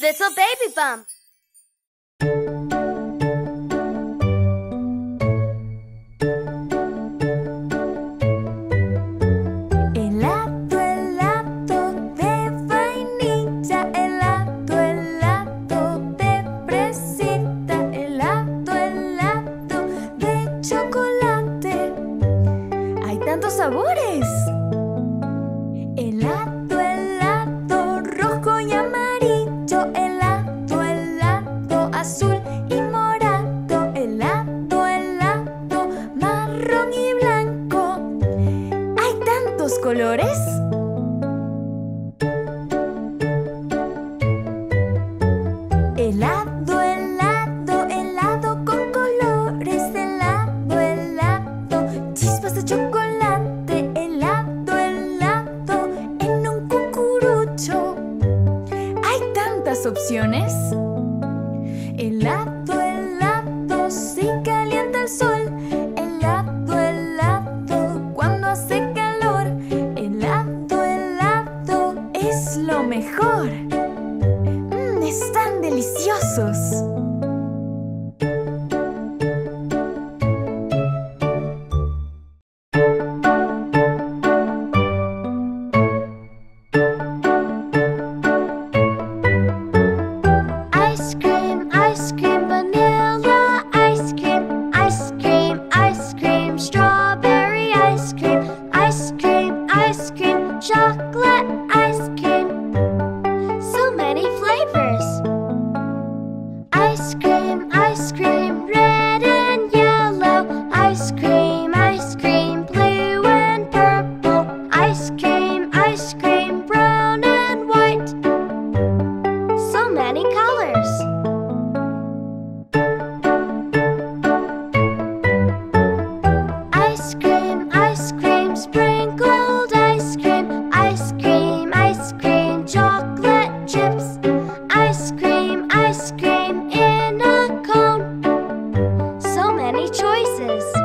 Little Baby Bump. Choices.